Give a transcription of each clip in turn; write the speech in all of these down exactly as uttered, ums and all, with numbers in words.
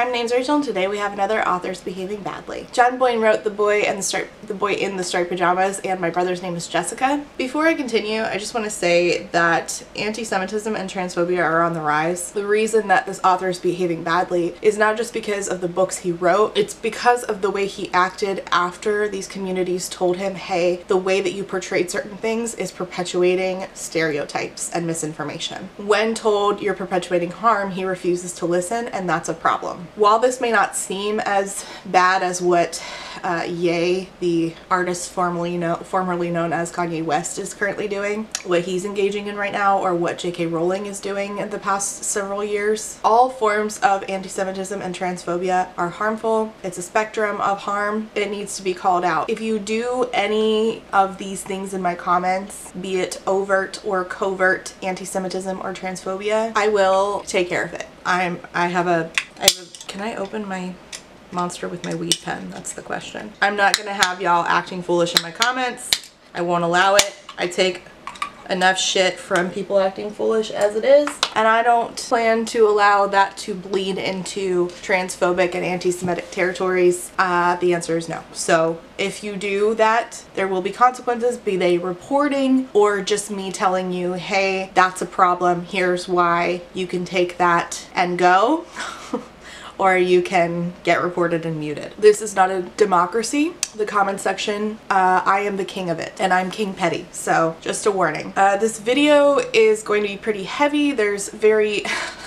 I'm Namesrachel, and today we have another Authors Behaving Badly. John Boyne wrote The Boy and the Striped, The Boy in the Striped Pajamas and My Brother's Name is Jessica. Before I continue, I just want to say that anti-Semitism and transphobia are on the rise. The reason that this author is behaving badly is not just because of the books he wrote, it's because of the way he acted after these communities told him, hey, the way that you portrayed certain things is perpetuating stereotypes and misinformation. When told you're perpetuating harm, he refuses to listen, and that's a problem. While this may not seem as bad as what uh, Ye, the artist formerly, know, formerly known as Kanye West, is currently doing, what he's engaging in right now, or what J K Rowling is doing in the past several years, all forms of anti-Semitism and transphobia are harmful. It's a spectrum of harm. It needs to be called out. If you do any of these things in my comments, be it overt or covert anti-Semitism or transphobia, I will take care of it. I'm, I have a, I have a, can I open my monster with my weed pen? That's the question. I'm not gonna have y'all acting foolish in my comments. I won't allow it. I take enough shit from people acting foolish as it is, and I don't plan to allow that to bleed into transphobic and anti-Semitic territories. Uh, the answer is no. So if you do that, there will be consequences, be they reporting or just me telling you, hey, that's a problem, here's why, you can take that and go. Or you can get reported and muted. This is not a democracy. The comment section, uh, I am the king of it, and I'm King Petty, so just a warning. Uh, this video is going to be pretty heavy. There's very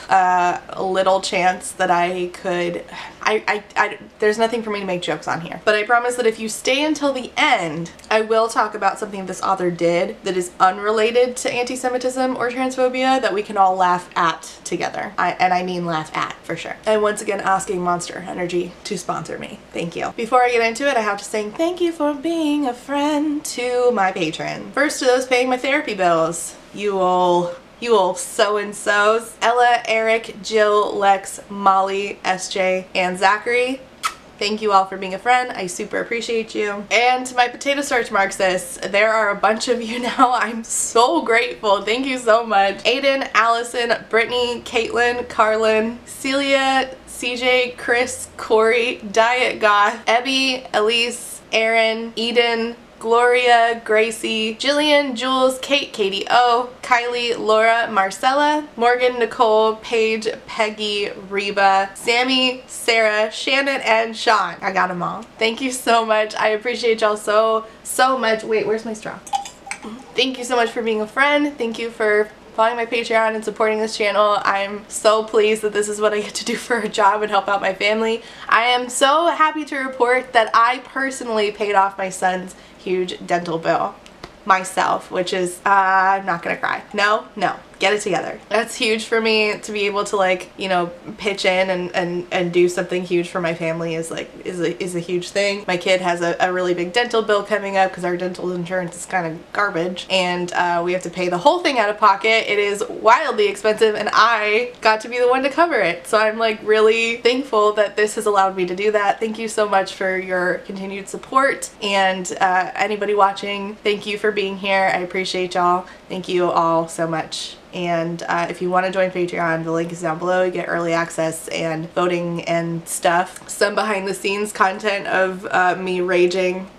uh, little chance that I could, I, I, I, there's nothing for me to make jokes on here. But I promise that if you stay until the end, I will talk about something this author did that is unrelated to anti-Semitism or transphobia that we can all laugh at together. I, and I mean laugh at, for sure. And once again, asking Monster Energy to sponsor me. Thank you. Before I get into it, I have to say thank you for being a friend to my patron. First, to those paying my therapy bills, you all, you all so-and-sos, Ella, Eric, Jill, Lex, Molly, S J, and Zachary. Thank you all for being a friend. I super appreciate you. And to my potato starch Marxists, there are a bunch of you now. I'm so grateful. Thank you so much. Aiden, Allison, Brittany, Caitlin, Carlin, Celia, C J, Chris, Corey, Diet Goth, Ebby, Elise, Aaron, Eden, Gloria, Gracie, Jillian, Jules, Kate, Katie O, Kylie, Laura, Marcella, Morgan, Nicole, Paige, Peggy, Reba, Sammy, Sarah, Shannon, and Sean. I got them all. Thank you so much. I appreciate y'all so, so much. Wait, where's my straw? Thank you so much for being a friend. Thank you for following my Patreon and supporting this channel. I'm so pleased that this is what I get to do for a job and help out my family. I am so happy to report that I personally paid off my son's huge dental bill myself, which is, uh, I'm not gonna cry. No, no, get it together. That's huge for me to be able to, like, you know, pitch in and, and, and do something huge for my family is like, is a, is a huge thing. My kid has a, a really big dental bill coming up because our dental insurance is kind of garbage, and uh, we have to pay the whole thing out of pocket. It is wildly expensive, and I got to be the one to cover it. So I'm like really thankful that this has allowed me to do that. Thank you so much for your continued support, and uh, anybody watching, thank you for being here. I appreciate y'all. Thank you all so much. And uh, if you want to join Patreon, the link is down below. You get early access and voting and stuff. Some behind the scenes content of uh, me raging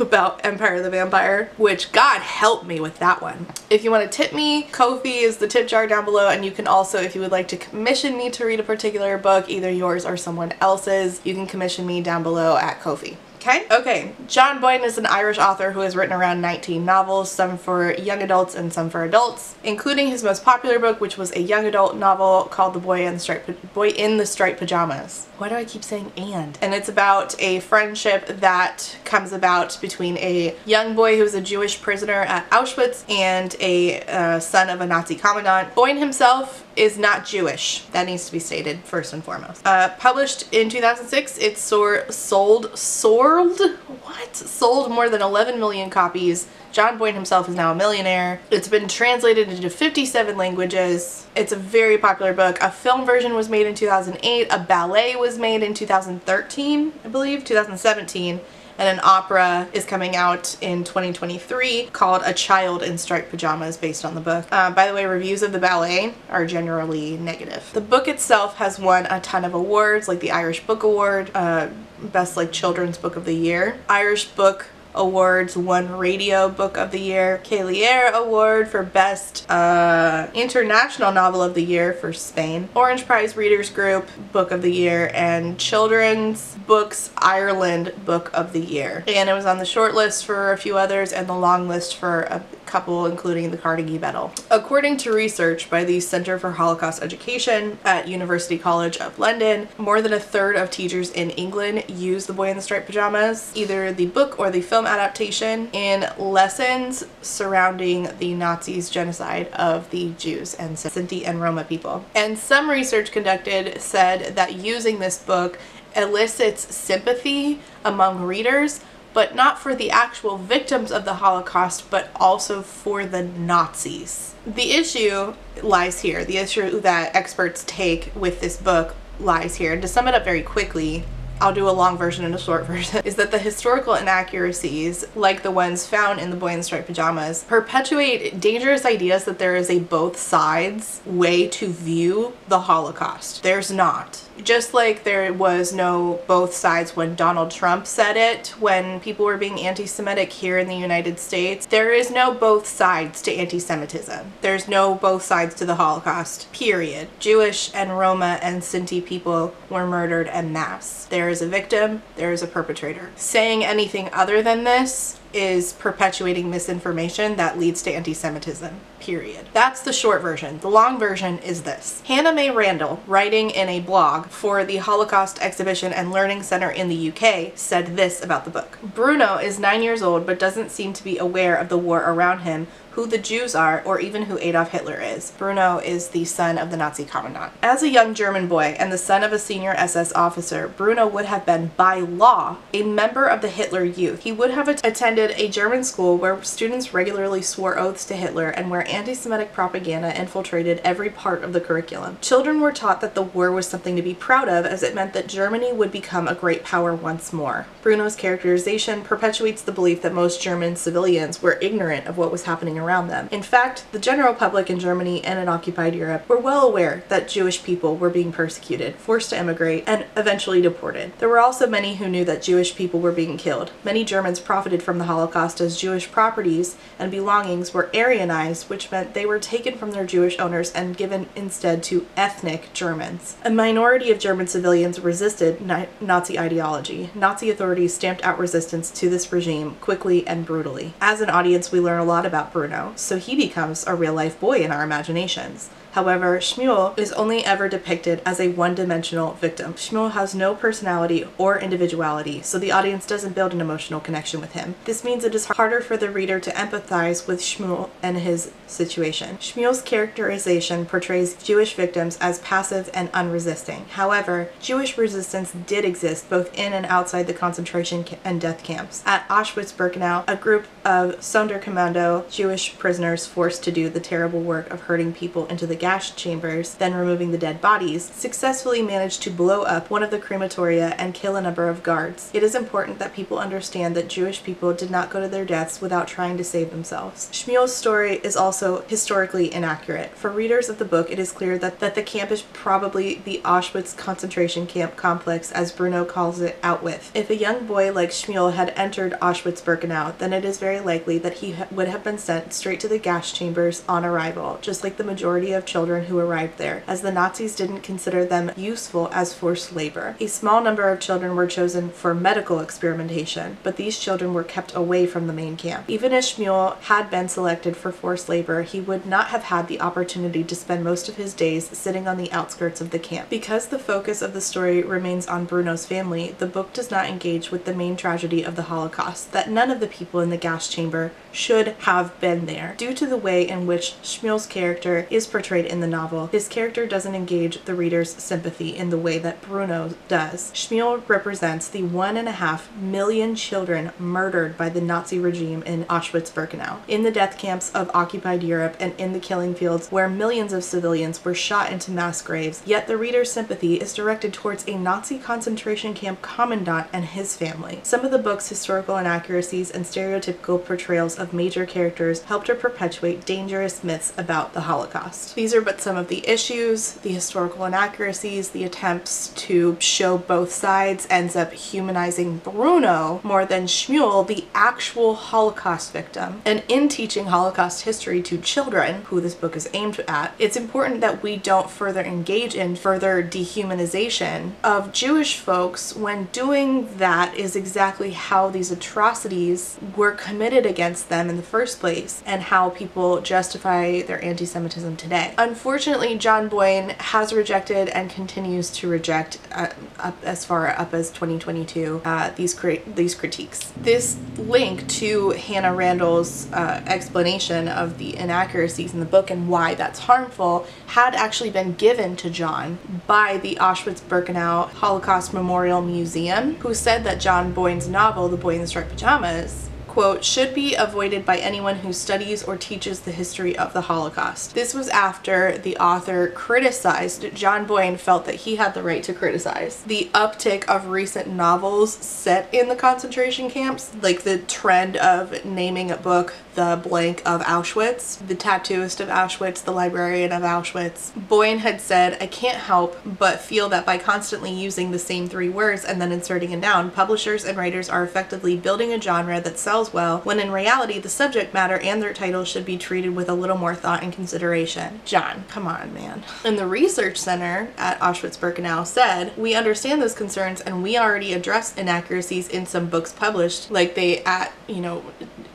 about Empire of the Vampire, which God help me with that one. If you want to tip me, Ko-fi is the tip jar down below, and you can also, if you would like to commission me to read a particular book, either yours or someone else's, you can commission me down below at Ko-fi. Okay? Okay. John Boyne is an Irish author who has written around nineteen novels, some for young adults and some for adults, including his most popular book, which was a young adult novel called The Boy in the Striped, Boy in the Striped Pajamas. Why do I keep saying and? And it's about a friendship that comes about between a young boy who is a Jewish prisoner at Auschwitz and a uh, son of a Nazi commandant. Boyne himself is not Jewish. That needs to be stated first and foremost. Uh, published in two thousand six, it soar sold, sold? What? Sold more than eleven million copies. John Boyne himself is now a millionaire. It's been translated into fifty-seven languages. It's a very popular book. A film version was made in two thousand eight. A ballet was made in two thousand thirteen, I believe, two thousand seventeen. and an opera is coming out in twenty twenty-three called A Child in Striped Pajamas, based on the book. Uh, by the way, reviews of the ballet are generally negative. The book itself has won a ton of awards, like the Irish Book Award, uh, Best like Children's Book of the Year, Irish Book Awards won Radio Book of the Year, Calier Award for Best uh, International Novel of the Year for Spain, Orange Prize Readers Group Book of the Year, and Children's Books Ireland Book of the Year. And it was on the short list for a few others and the long list for a couple, including the Carnegie Medal. According to research by the Center for Holocaust Education at University College of London, more than a third of teachers in England use The Boy in the Striped Pajamas, either the book or the film adaptation, in lessons surrounding the Nazis' genocide of the Jews and Sinti and Roma people. And some research conducted said that using this book elicits sympathy among readers, but not for the actual victims of the Holocaust, but also for the Nazis. The issue lies here. The issue that experts take with this book lies here. And to sum it up very quickly, I'll do a long version and a short version, is that the historical inaccuracies, like the ones found in The Boy in the Striped Pajamas, perpetuate dangerous ideas that there is a both sides way to view the Holocaust. There's not. Just like there was no both sides when Donald Trump said it, when people were being anti-Semitic here in the United States, there is no both sides to anti-Semitism. There's no both sides to the Holocaust, period. Jewish and Roma and Sinti people were murdered en masse. There is a victim, there is a perpetrator. Saying anything other than this is perpetuating misinformation that leads to anti-Semitism, period. That's the short version. The long version is this. Hannah Mae Randall, writing in a blog for the Holocaust Exhibition and Learning Center in the U K, said this about the book. Bruno is nine years old but doesn't seem to be aware of the war around him, who the Jews are, or even who Adolf Hitler is. Bruno is the son of the Nazi commandant. As a young German boy and the son of a senior S S officer, Bruno would have been, by law, a member of the Hitler Youth. He would have at- attended a German school where students regularly swore oaths to Hitler and where anti-Semitic propaganda infiltrated every part of the curriculum. Children were taught that the war was something to be proud of, as it meant that Germany would become a great power once more. Bruno's characterization perpetuates the belief that most German civilians were ignorant of what was happening around them. In fact, the general public in Germany and in occupied Europe were well aware that Jewish people were being persecuted, forced to emigrate, and eventually deported. There were also many who knew that Jewish people were being killed. Many Germans profited from the Holocaust as Jewish properties and belongings were Aryanized, which meant they were taken from their Jewish owners and given instead to ethnic Germans. A minority of German civilians resisted Nazi ideology. Nazi authorities stamped out resistance to this regime quickly and brutally. As an audience, we learn a lot about Bruno, so he becomes a real-life boy in our imaginations. However, Shmuel is only ever depicted as a one-dimensional victim. Shmuel has no personality or individuality, so the audience doesn't build an emotional connection with him. This means it is harder for the reader to empathize with Shmuel and his situation. Shmuel's characterization portrays Jewish victims as passive and unresisting. However, Jewish resistance did exist both in and outside the concentration and death camps. At Auschwitz-Birkenau, a group of Sonderkommando Jewish prisoners forced to do the terrible work of herding people into the gas chambers, then removing the dead bodies, successfully managed to blow up one of the crematoria and kill a number of guards. It is important that people understand that Jewish people did not go to their deaths without trying to save themselves. Shmuel's story is also historically inaccurate. For readers of the book, it is clear that, that the camp is probably the Auschwitz concentration camp complex, as Bruno calls it out with. If a young boy like Shmuel had entered Auschwitz-Birkenau, then it is very likely that he ha- would have been sent straight to the gas chambers on arrival, just like the majority of children who arrived there, as the Nazis didn't consider them useful as forced labor. A small number of children were chosen for medical experimentation, but these children were kept away from the main camp. Even if Shmuel had been selected for forced labor, he would not have had the opportunity to spend most of his days sitting on the outskirts of the camp. Because the focus of the story remains on Bruno's family, the book does not engage with the main tragedy of the Holocaust, that none of the people in the gas chamber should have been there, due to the way in which Shmuel's character is portrayed portrayed in the novel, his character doesn't engage the reader's sympathy in the way that Bruno does. Shmuel represents the one and a half million children murdered by the Nazi regime in Auschwitz-Birkenau, in the death camps of occupied Europe, and in the killing fields where millions of civilians were shot into mass graves, yet the reader's sympathy is directed towards a Nazi concentration camp commandant and his family. Some of the book's historical inaccuracies and stereotypical portrayals of major characters helped to perpetuate dangerous myths about the Holocaust. These are but some of the issues, the historical inaccuracies, the attempts to show both sides ends up humanizing Bruno more than Shmuel, the actual Holocaust victim. And in teaching Holocaust history to children, who this book is aimed at, it's important that we don't further engage in further dehumanization of Jewish folks when doing that is exactly how these atrocities were committed against them in the first place and how people justify their anti-Semitism today. Unfortunately, John Boyne has rejected and continues to reject uh, up, as far up as twenty twenty-two uh, these, crit these critiques. This link to Hannah Randall's uh, explanation of the inaccuracies in the book and why that's harmful had actually been given to John by the Auschwitz-Birkenau Holocaust Memorial Museum, who said that John Boyne's novel, The Boy in the Striped Pajamas, quote, should be avoided by anyone who studies or teaches the history of the Holocaust. This was after the author criticized, John Boyne felt that he had the right to criticize, the uptick of recent novels set in the concentration camps, like the trend of naming a book The Blank of Auschwitz, The Tattooist of Auschwitz, The Librarian of Auschwitz. Boyne had said, I can't help but feel that by constantly using the same three words and then inserting a noun, publishers and writers are effectively building a genre that sells well, when in reality the subject matter and their title should be treated with a little more thought and consideration. John, come on, man. And the research center at Auschwitz-Birkenau said, we understand those concerns and we already address inaccuracies in some books published, like they at, you know,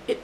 it,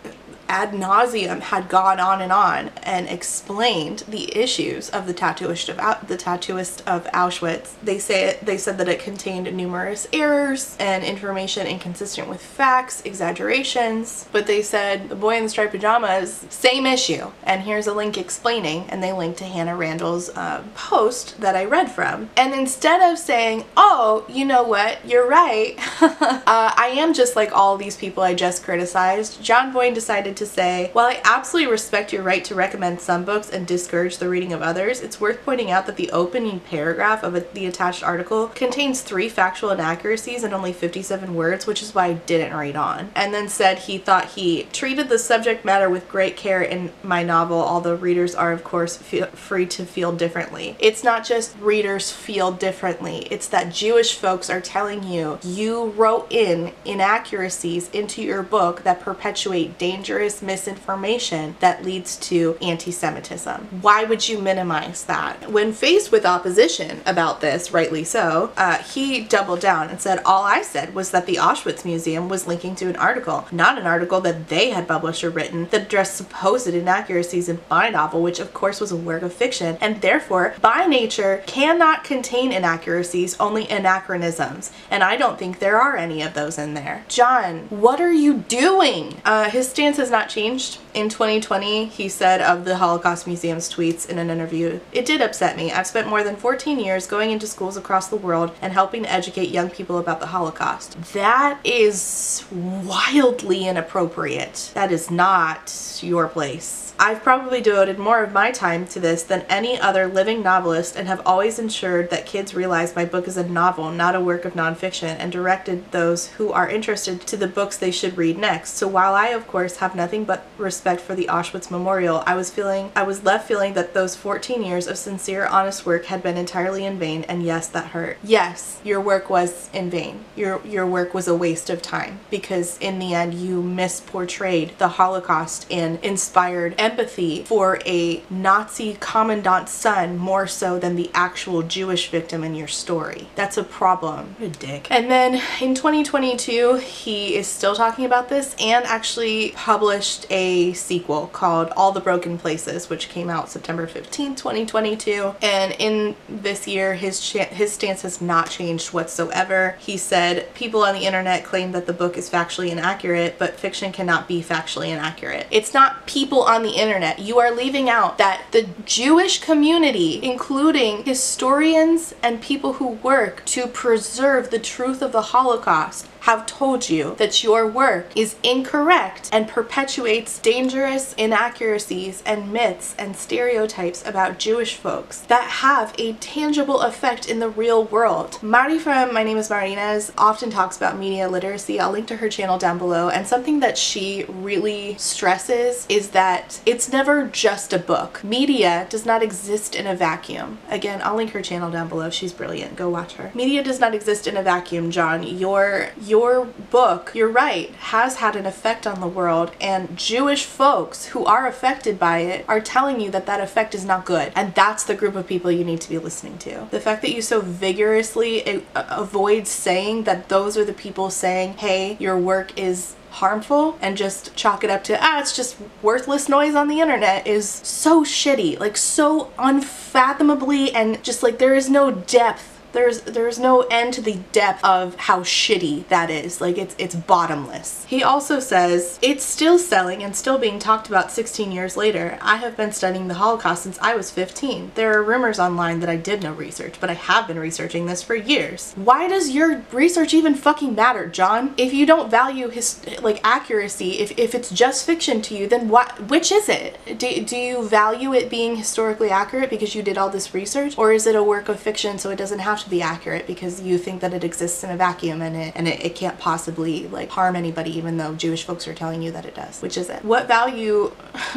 ad nauseum had gone on and on and explained the issues of the tattooist of the tattooist of Auschwitz. They say it, they said that it contained numerous errors and information inconsistent with facts, exaggerations. But they said The Boy in the Striped Pajamas, same issue. And here's a link explaining. And they linked to Hannah Randall's uh, post that I read from. And instead of saying, oh, you know what, you're right, uh, I am just like all these people I just criticized, John Boyne decided to. To say, while I absolutely respect your right to recommend some books and discourage the reading of others, it's worth pointing out that the opening paragraph of a, the attached article contains three factual inaccuracies and only fifty-seven words, which is why I didn't read on. And then said he thought he treated the subject matter with great care in my novel, although readers are of course feel free to feel differently. It's not just readers feel differently, it's that Jewish folks are telling you you wrote in inaccuracies into your book that perpetuate dangerous misinformation that leads to anti-Semitism. Why would you minimize that? When faced with opposition about this, rightly so, uh, he doubled down and said, all I said was that the Auschwitz Museum was linking to an article, not an article that they had published or written that addressed supposed inaccuracies in my novel, which of course was a work of fiction, and therefore, by nature, cannot contain inaccuracies, only anachronisms. And I don't think there are any of those in there. John, what are you doing? Uh, his stance has not changed. In twenty twenty, he said of the Holocaust Museum's tweets in an interview, it did upset me. I've spent more than fourteen years going into schools across the world and helping to educate young people about the Holocaust. That is wildly inappropriate. That is not your place. I've probably devoted more of my time to this than any other living novelist and have always ensured that kids realize my book is a novel, not a work of nonfiction, and directed those who are interested to the books they should read next. So while I, of course, have nothing but respect for the Auschwitz Memorial, I was feeling, I was left feeling that those fourteen years of sincere, honest work had been entirely in vain, and yes, that hurt. Yes, your work was in vain. Your, your work was a waste of time, because in the end, you misportrayed the Holocaust and inspired empathy for a Nazi commandant's son more so than the actual Jewish victim in your story. That's a problem. What a dick. And then in twenty twenty-two, he is still talking about this and actually published a sequel called All the Broken Places, which came out September fifteenth, twenty twenty-two. And in this year, his his stance has not changed whatsoever. He said, people on the internet claim that the book is factually inaccurate, but fiction cannot be factually inaccurate. It's not people on the internet internet. You are leaving out that the Jewish community, including historians and people who work to preserve the truth of the Holocaust, have told you that your work is incorrect and perpetuates dangerous inaccuracies and myths and stereotypes about Jewish folks that have a tangible effect in the real world. Mari from My Name is Marinez often talks about media literacy. I'll link to her channel down below, and something that she really stresses is that it's never just a book. Media does not exist in a vacuum. Again, I'll link her channel down below. She's brilliant. Go watch her. Media does not exist in a vacuum, John. Your Your book, you're right, has had an effect on the world, and Jewish folks who are affected by it are telling you that that effect is not good, and that's the group of people you need to be listening to. The fact that you so vigorously avoid saying that those are the people saying, hey, your work is harmful, and just chalk it up to, ah, it's just worthless noise on the internet, is so shitty, like so unfathomably, and just like there is no depth. There's there's no end to the depth of how shitty that is. Like, it's it's bottomless. He also says, it's still selling and still being talked about sixteen years later. I have been studying the Holocaust since I was fifteen. There are rumors online that I did no research, but I have been researching this for years. Why does your research even fucking matter, John? If you don't value his, like, accuracy, if, if it's just fiction to you, then what, which is it? Do, do you value it being historically accurate because you did all this research? Or is it a work of fiction so it doesn't have to to be accurate because you think that it exists in a vacuum and it and it, it can't possibly, like, harm anybody, even though Jewish folks are telling you that it does? Which is it? What value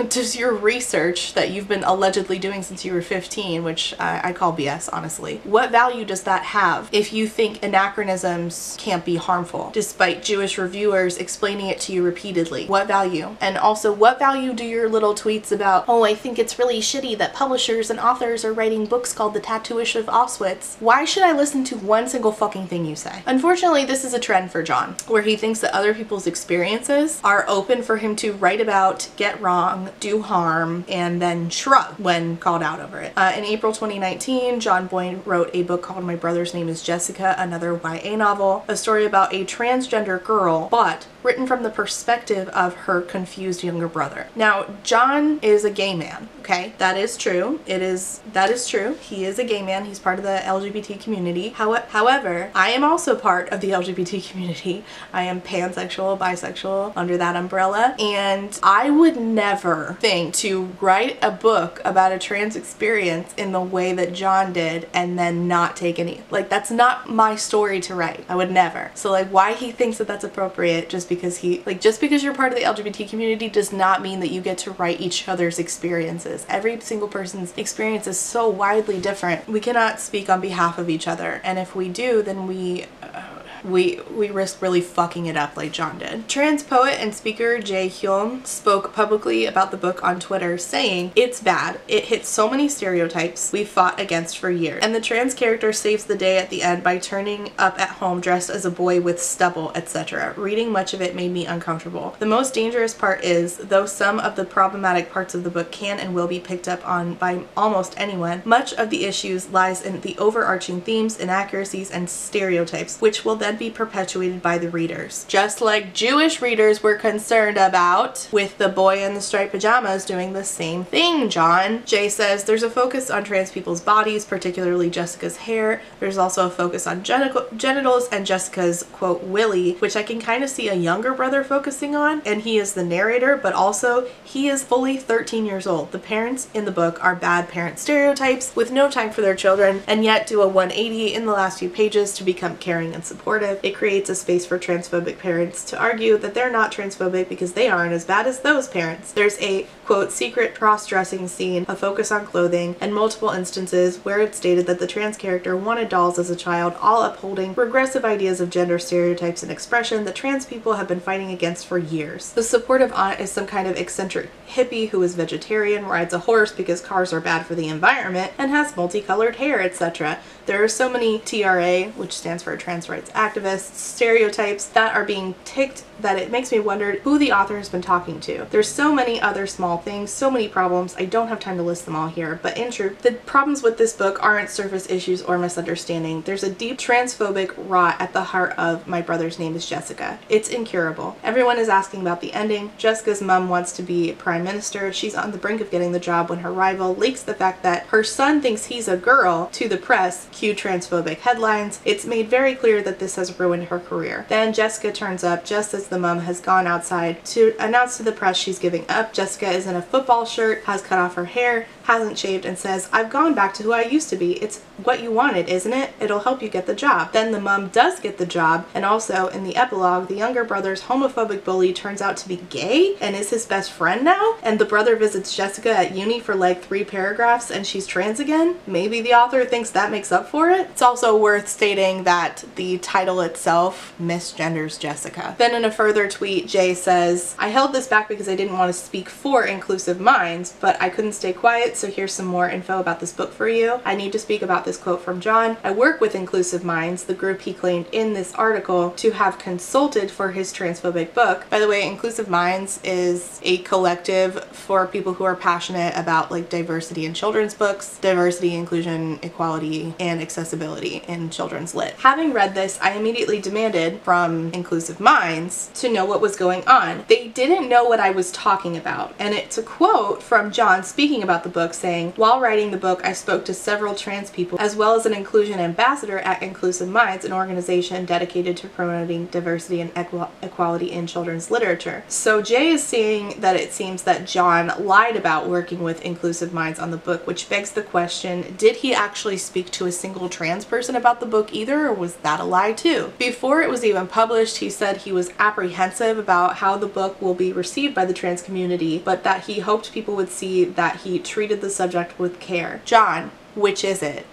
does your research that you've been allegedly doing since you were fifteen, which I, I call B S, honestly, what value does that have if you think anachronisms can't be harmful despite Jewish reviewers explaining it to you repeatedly? What value? And also, what value do your little tweets about, oh, I think it's really shitty that publishers and authors are writing books called The Tattooish of Auschwitz? Why should I listen to one single fucking thing you say? Unfortunately, this is a trend for John, where he thinks that other people's experiences are open for him to write about, get wrong, do harm, and then shrug when called out over it. Uh, in April twenty nineteen, John Boyne wrote a book called My Brother's Name is Jessica, another Y A novel, a story about a transgender girl, but written from the perspective of her confused younger brother. Now, John is a gay man, okay? That is true. It is, that is true. He is a gay man. He's part of the L G B T community. However, I am also part of the L G B T community. I am pansexual, bisexual, under that umbrella, and I would never think to write a book about a trans experience in the way that John did and then not take any. Like, that's not my story to write. I would never. So, like, why he thinks that that's appropriate just because he, like, just because you're part of the L G B T community does not mean that you get to write each other's experiences. Every single person's experience is so widely different. We cannot speak on behalf of each other, and if we do, then we uh... We, we risk really fucking it up like John did. Trans poet and speaker Jay Hyun spoke publicly about the book on Twitter, saying, it's bad. It hits so many stereotypes we fought against for years. And the trans character saves the day at the end by turning up at home dressed as a boy with stubble, et cetera. Reading much of it made me uncomfortable. The most dangerous part is, though some of the problematic parts of the book can and will be picked up on by almost anyone, much of the issues lies in the overarching themes, inaccuracies, and stereotypes, which will then be perpetuated by the readers. Just like Jewish readers were concerned about with The Boy in the Striped Pajamas doing the same thing, John. Jay says, there's a focus on trans people's bodies, particularly Jessica's hair. There's also a focus on genitals and Jessica's, quote, willy, which I can kind of see a younger brother focusing on, and he is the narrator, but also he is fully thirteen years old. The parents in the book are bad parent stereotypes with no time for their children, and yet do a one eighty in the last few pages to become caring and supportive. It creates a space for transphobic parents to argue that they're not transphobic because they aren't as bad as those parents. There's a, quote, secret cross-dressing scene, a focus on clothing, and multiple instances where it's stated that the trans character wanted dolls as a child, all upholding regressive ideas of gender stereotypes and expression that trans people have been fighting against for years. The supportive aunt is some kind of eccentric hippie who is vegetarian, rides a horse because cars are bad for the environment, and has multicolored hair, et cetera. There are so many T R A, which stands for Trans Rights Act, activists, stereotypes that are being ticked that it makes me wonder who the author has been talking to. There's so many other small things, so many problems, I don't have time to list them all here, but in truth, the problems with this book aren't surface issues or misunderstanding. There's a deep transphobic rot at the heart of My Brother's Name is Jessica. It's incurable. Everyone is asking about the ending. Jessica's mom wants to be prime minister. She's on the brink of getting the job when her rival leaks the fact that her son thinks he's a girl to the press. Cue transphobic headlines. It's made very clear that this has ruined her career. Then Jessica turns up just as the mom has gone outside to announce to the press she's giving up. Jessica is in a football shirt, has cut off her hair, hasn't shaved, and says, "I've gone back to who I used to be. It's what you wanted, isn't it? It'll help you get the job." Then the mom does get the job, and also in the epilogue, the younger brother's homophobic bully turns out to be gay and is his best friend now, and the brother visits Jessica at uni for like three paragraphs and she's trans again. Maybe the author thinks that makes up for it. It's also worth stating that the title itself misgenders Jessica. Then in a further tweet, Jay says, "I held this back because I didn't want to speak for Inclusive Minds, but I couldn't stay quiet, so here's some more info about this book for you. I need to speak about this quote from John. I work with Inclusive Minds, the group he claimed in this article to have consulted for his transphobic book." By the way, Inclusive Minds is a collective for people who are passionate about like diversity in children's books, diversity, inclusion, equality, and accessibility in children's lit. Having read this, I immediately demanded from Inclusive Minds to know what was going on. They didn't know what I was talking about, and it's a quote from John speaking about the book saying, "While writing the book, I spoke to several trans people as well as an inclusion ambassador at Inclusive Minds, an organization dedicated to promoting diversity and equ equality in children's literature." So Jay is saying that it seems that John lied about working with Inclusive Minds on the book, which begs the question, did he actually speak to a single trans person about the book either, or was that a lie too? Before it was even published, he said he was apprehensive about how the book will be received by the trans community, but that he hoped people would see that he treated the subject with care. John, which is it?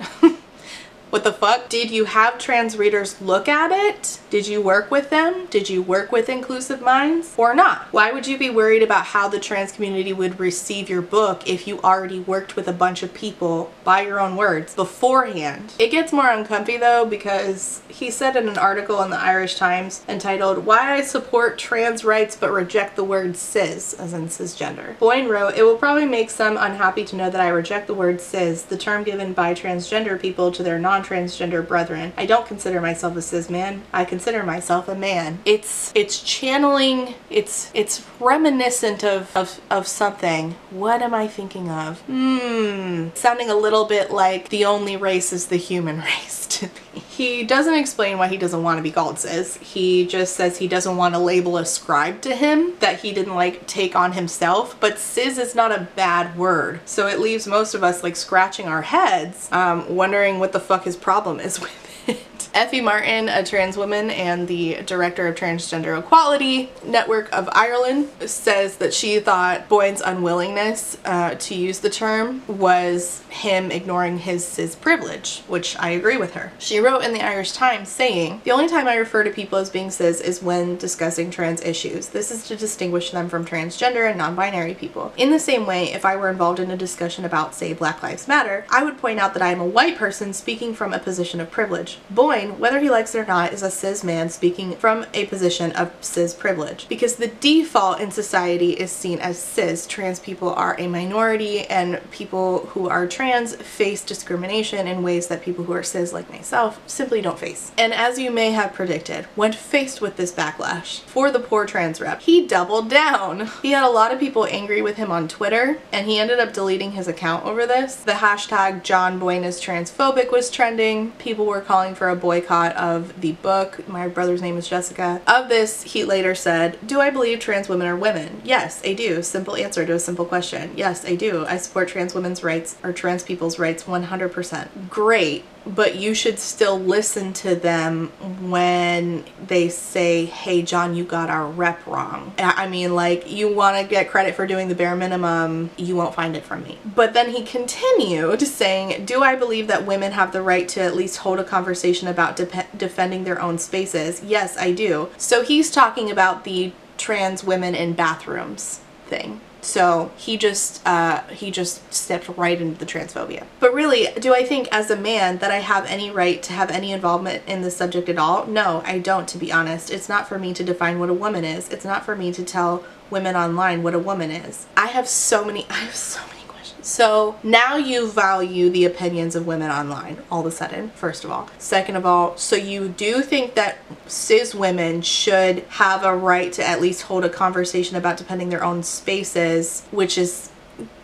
What the fuck? Did you have trans readers look at it? Did you work with them? Did you work with Inclusive Minds or not? Why would you be worried about how the trans community would receive your book if you already worked with a bunch of people, by your own words, beforehand? It gets more uncomfy though, because he said in an article in the Irish Times entitled "Why I Support Trans Rights But Reject the Word Cis," as in cisgender. Boyne wrote, "It will probably make some unhappy to know that I reject the word cis, the term given by transgender people to their non transgender brethren. I don't consider myself a cis man. I consider myself a man." It's it's channeling, it's it's reminiscent of, of, of something. What am I thinking of? Hmm. Sounding a little bit like the only race is the human race to me. He doesn't explain why he doesn't want to be called cis. He just says he doesn't want a label ascribed to him that he didn't like take on himself, but cis is not a bad word. So it leaves most of us like scratching our heads, um, wondering what the fuck his problem is with it. Effie Martin, a trans woman and the director of Transgender Equality Network of Ireland, says that she thought Boyne's unwillingness uh, to use the term was him ignoring his cis privilege, which I agree with her. She wrote in the Irish Times saying, "The only time I refer to people as being cis is when discussing trans issues. This is to distinguish them from transgender and non-binary people. In the same way, if I were involved in a discussion about, say, Black Lives Matter, I would point out that I am a white person speaking from a position of privilege. Boyne, whether he likes it or not, is a cis man speaking from a position of cis privilege. Because the default in society is seen as cis, trans people are a minority, and people who are trans face discrimination in ways that people who are cis like myself simply don't face. And as you may have predicted, when faced with this backlash for the poor trans rep, he doubled down. He had a lot of people angry with him on Twitter, and he ended up deleting his account over this. The hashtag John Boyne is transphobic was trending. People were calling for a boy boycott of the book, My Brother's Name is Jessica. Of this, he later said, "Do I believe trans women are women? Yes, I do. Simple answer to a simple question. Yes, I do. I support trans women's rights, or trans people's rights, one hundred percent. Great. But you should still listen to them when they say, hey, John, you got our rep wrong. I mean, like, you want to get credit for doing the bare minimum, you won't find it from me." But then he continued saying, "Do I believe that women have the right to at least hold a conversation about de- defending their own spaces? Yes, I do." So he's talking about the trans women in bathrooms thing. So he just uh, he just stepped right into the transphobia. But really, do I think as a man that I have any right to have any involvement in this subject at all? No, I don't, to be honest. It's not for me to define what a woman is. It's not for me to tell women online what a woman is. I have so many, I have so many questions. So now you value the opinions of women online all of a sudden, first of all. Second of all, so you do think that cis women should have a right to at least hold a conversation about defending their own spaces, which is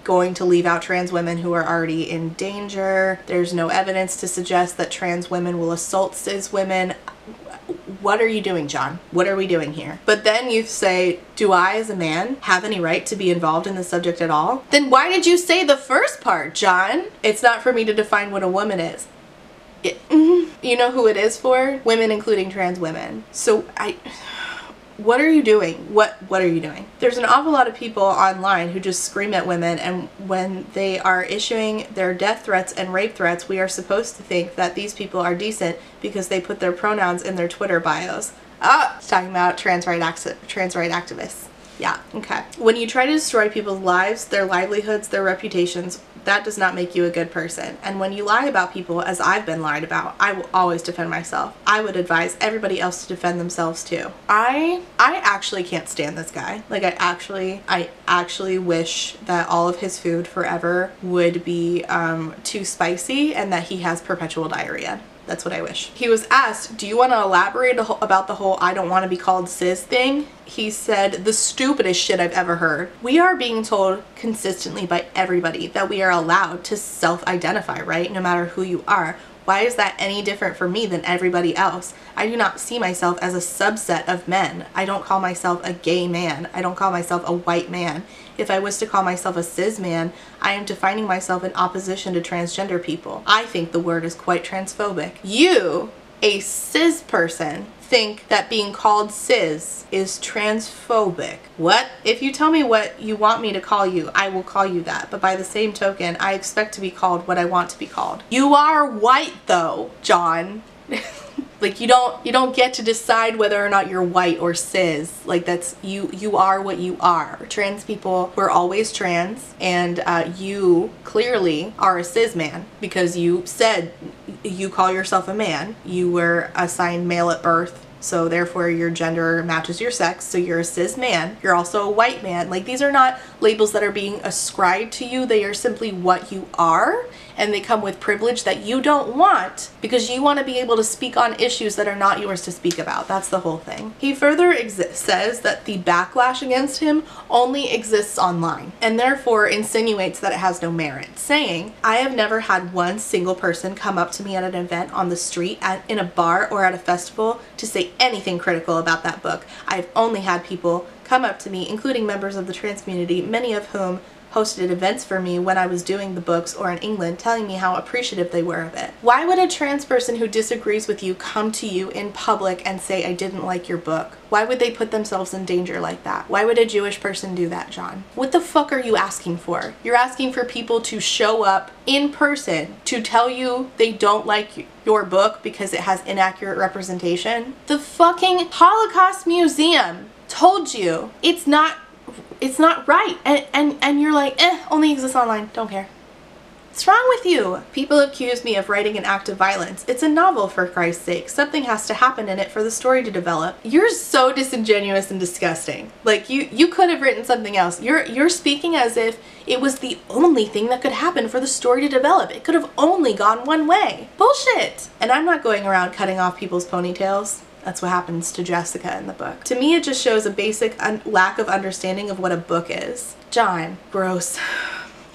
going to leave out trans women who are already in danger. There's no evidence to suggest that trans women will assault cis women. What are you doing, John? What are we doing here? But then you say, do I as a man have any right to be involved in the subject at all? Then why did you say the first part, John? It's not for me to define what a woman is. It, you know who it is for? Women, including trans women. So I... What are you doing? What what are you doing? There's an awful lot of people online who just scream at women, and when they are issuing their death threats and rape threats, we are supposed to think that these people are decent because they put their pronouns in their Twitter bios. Ah, it's talking about trans right acti- trans right activists. Yeah, okay. When you try to destroy people's lives, their livelihoods, their reputations, that does not make you a good person. And when you lie about people, as I've been lied about, I will always defend myself. I would advise everybody else to defend themselves too. I I actually can't stand this guy. Like I actually, I actually wish that all of his food forever would be um, too spicy and that he has perpetual diarrhea. That's what I wish. He was asked, do you want to elaborate about the whole I don't want to be called cis thing? He said, the stupidest shit I've ever heard. We are being told consistently by everybody that we are allowed to self-identify, right? No matter who you are. Why is that any different for me than everybody else? I do not see myself as a subset of men. I don't call myself a gay man. I don't call myself a white man. If I was to call myself a cis man, I am defining myself in opposition to transgender people. I think the word is quite transphobic. You, a cis person, think that being called cis is transphobic. What? If you tell me what you want me to call you, I will call you that. But by the same token, I expect to be called what I want to be called. You are white though, John. Like you don't you don't get to decide whether or not you're white or cis. Like that's you you are what you are. Trans people were always trans, and uh, you clearly are a cis man because you said you call yourself a man. You were assigned male at birth, so therefore your gender matches your sex, so you're a cis man. You're also a white man. Like these are not labels that are being ascribed to you. They are simply what you are. And they come with privilege that you don't want because you want to be able to speak on issues that are not yours to speak about. That's the whole thing. He further says that the backlash against him only exists online and therefore insinuates that it has no merit, saying, I have never had one single person come up to me at an event on the street, at, in a bar, or at a festival to say anything critical about that book. I've only had people come up to me, including members of the trans community, many of whom hosted events for me when I was doing the books or in England, telling me how appreciative they were of it. Why would a trans person who disagrees with you come to you in public and say, I didn't like your book? Why would they put themselves in danger like that? Why would a Jewish person do that, John? What the fuck are you asking for? You're asking for people to show up in person to tell you they don't like your book because it has inaccurate representation? The fucking Holocaust Museum told you it's not It's not right, and, and and you're like, eh, only exists online, don't care. What's wrong with you? People accuse me of writing an act of violence. It's a novel, for Christ's sake. Something has to happen in it for the story to develop. You're so disingenuous and disgusting. Like you you could have written something else. You're you're speaking as if it was the only thing that could happen for the story to develop. It could have only gone one way. Bullshit. And I'm not going around cutting off people's ponytails. That's what happens to Jessica in the book. To me, it just shows a basic un- lack of understanding of what a book is. John, gross.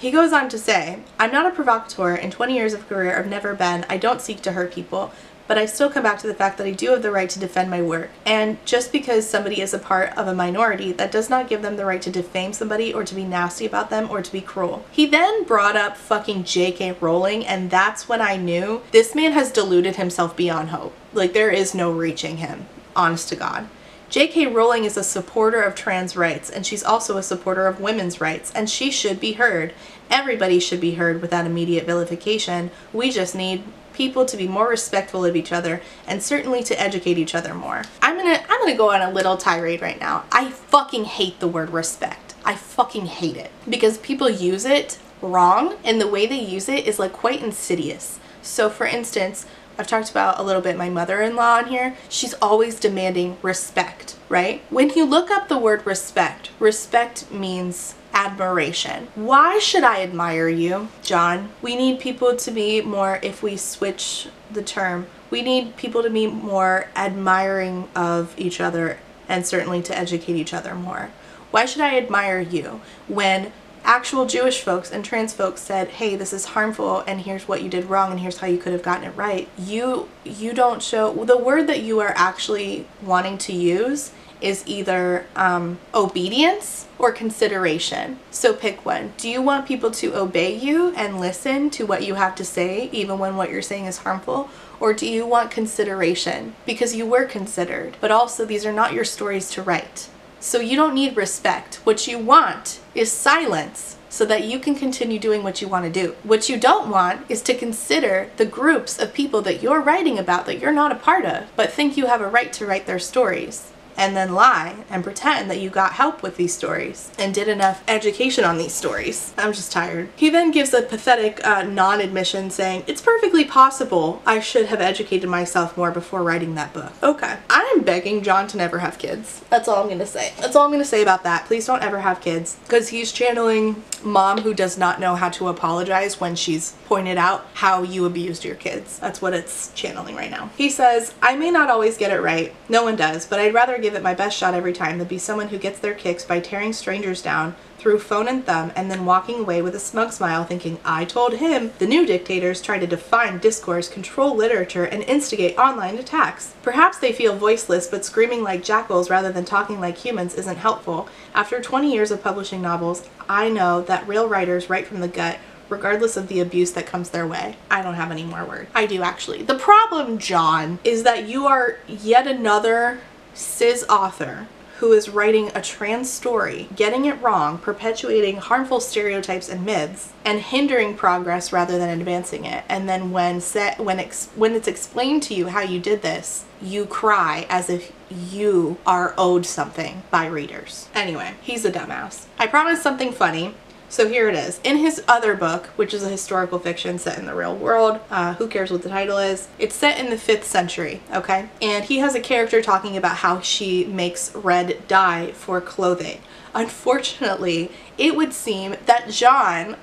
He goes on to say, I'm not a provocateur. In twenty years of career, I've never been. I don't seek to hurt people, but I still come back to the fact that I do have the right to defend my work. And just because somebody is a part of a minority, that does not give them the right to defame somebody or to be nasty about them or to be cruel. He then brought up fucking J K Rowling, and that's when I knew this man has deluded himself beyond hope. Like there is no reaching him, honest to God. J K Rowling is a supporter of trans rights, and she's also a supporter of women's rights, and she should be heard. Everybody should be heard without immediate vilification. We just need people to be more respectful of each other and certainly to educate each other more. I'm gonna I'm gonna go on a little tirade right now. I fucking hate the word respect. I fucking hate it because people use it wrong, and the way they use it is like quite insidious. So for instance, I've talked about a little bit my mother-in-law on here. She's always demanding respect, right? When you look up the word respect, respect means admiration. Why should I admire you, John? We need people to be more, if we switch the term, we need people to be more admiring of each other and certainly to educate each other more. Why should I admire you when actual Jewish folks and trans folks said, hey, this is harmful and here's what you did wrong and here's how you could have gotten it right? You you don't show, the word that you are actually wanting to use is either um, obedience or consideration. So pick one. Do you want people to obey you and listen to what you have to say even when what you're saying is harmful? Or do you want consideration because you were considered? But also these are not your stories to write. So you don't need respect. What you want is silence so that you can continue doing what you want to do. What you don't want is to consider the groups of people that you're writing about that you're not a part of, but think you have a right to write their stories, and then lie and pretend that you got help with these stories and did enough education on these stories. I'm just tired. He then gives a pathetic uh, non-admission saying, it's perfectly possible I should have educated myself more before writing that book. Okay. I'm begging John to never have kids. That's all I'm gonna say. That's all I'm gonna say about that. Please don't ever have kids, because he's channeling mom who does not know how to apologize when she's pointed out how you abused your kids. That's what it's channeling right now. He says, I may not always get it right. No one does, but I'd rather give it my best shot every time than be someone who gets their kicks by tearing strangers down through phone and thumb and then walking away with a smug smile thinking, I told him. The new dictators try to define discourse, control literature, and instigate online attacks. Perhaps they feel voiceless, but screaming like jackals rather than talking like humans isn't helpful. After twenty years of publishing novels, I know that real writers write from the gut, regardless of the abuse that comes their way. I don't have any more words. I do actually. The problem, John, is that you are yet another cis author who is writing a trans story, getting it wrong, perpetuating harmful stereotypes and myths, and hindering progress rather than advancing it. And then when set, when ex when it's explained to you how you did this, you cry as if you are owed something by readers. Anyway, he's a dumbass. I promised something funny. So here it is. In his other book, which is a historical fiction set in the real world, uh, who cares what the title is, it's set in the fifth century, okay? And he has a character talking about how she makes red dye for clothing. Unfortunately, it would seem that John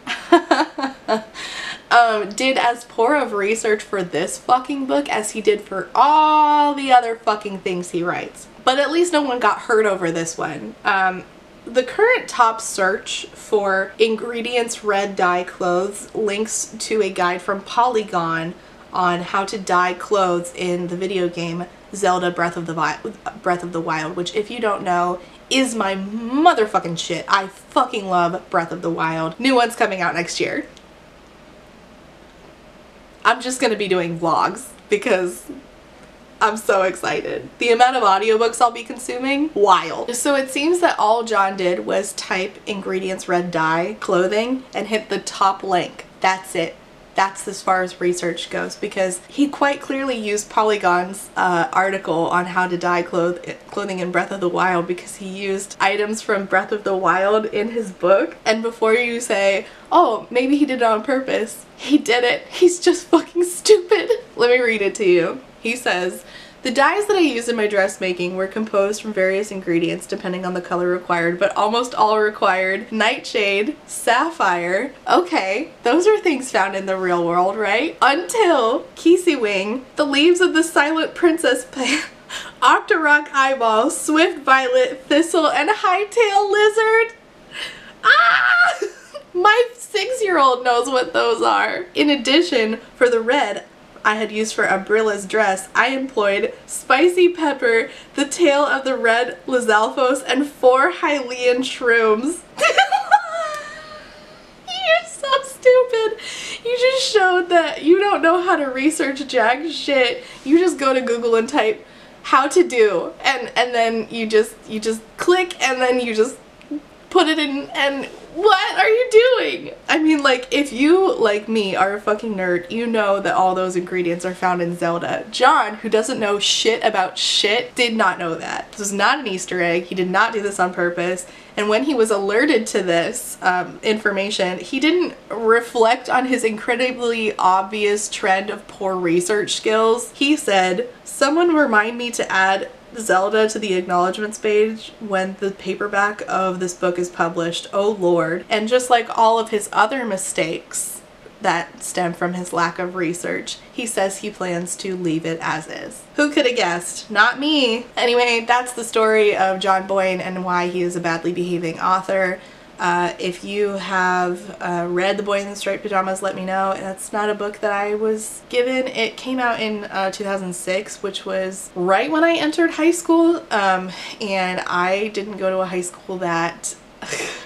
um, did as poor of research for this fucking book as he did for all the other fucking things he writes. But at least no one got hurt over this one. Um, The current top search for ingredients red dye clothes links to a guide from Polygon on how to dye clothes in the video game Zelda Breath of the Wild, Breath of the Wild, which, if you don't know, is my motherfucking shit. I fucking love Breath of the Wild. New one's coming out next year. I'm just gonna be doing vlogs because I'm so excited. The amount of audiobooks I'll be consuming, wild. So it seems that all John did was type ingredients red dye clothing and hit the top link. That's it. That's as far as research goes, because he quite clearly used Polygon's uh, article on how to dye cloth clothing in Breath of the Wild, because he used items from Breath of the Wild in his book. And before you say, oh, maybe he did it on purpose, he did it. He's just fucking stupid. Let me read it to you. He says, the dyes that I used in my dressmaking were composed from various ingredients depending on the color required, but almost all required nightshade, sapphire, okay, those are things found in the real world, right? Until Kisewing, the leaves of the silent princess plant, octarock eyeball, swift violet, thistle, and hightail lizard. Ah! My six-year-old knows what those are. In addition, for the red I had used for Umbrilla's dress, I employed spicy pepper, the tail of the red Lizalfos, and four Hylian shrooms. You're so stupid. You just showed that you don't know how to research jack shit. You just go to Google and type how to do, and and then you just you just click, and then you just put it in, and What are you doing? I mean, like, if you, like me, are a fucking nerd, you know that all those ingredients are found in Zelda. John, who doesn't know shit about shit, did not know that. This was not an Easter egg. He did not do this on purpose. And when he was alerted to this um, information, he didn't reflect on his incredibly obvious trend of poor research skills. He said, "Someone remind me to add Zelda to the acknowledgements page when the paperback of this book is published. Oh Lord." And just like all of his other mistakes that stem from his lack of research, he says he plans to leave it as is. Who could have guessed? Not me. Anyway, that's the story of John Boyne and why he is a badly behaving author. Uh, if you have uh, read The Boy in the Striped Pajamas, let me know. That's not a book that I was given. It came out in uh, two thousand six, which was right when I entered high school, um, and I didn't go to a high school that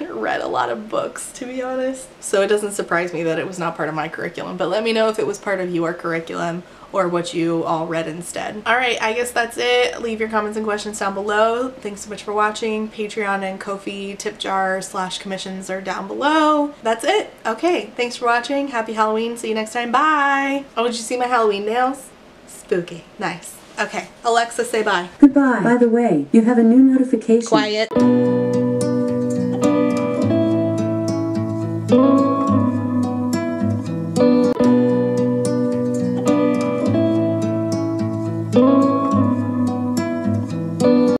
read a lot of books, to be honest. So it doesn't surprise me that it was not part of my curriculum, but let me know if it was part of your curriculum or what you all read instead. Alright, I guess that's it. Leave your comments and questions down below. Thanks so much for watching. Patreon and Ko-fi tip jar slash commissions are down below. That's it. Okay, thanks for watching. Happy Halloween. See you next time. Bye! Oh, did you see my Halloween nails? Spooky. Nice. Okay, Alexa, say bye. Goodbye. By the way, you have a new notification. Quiet.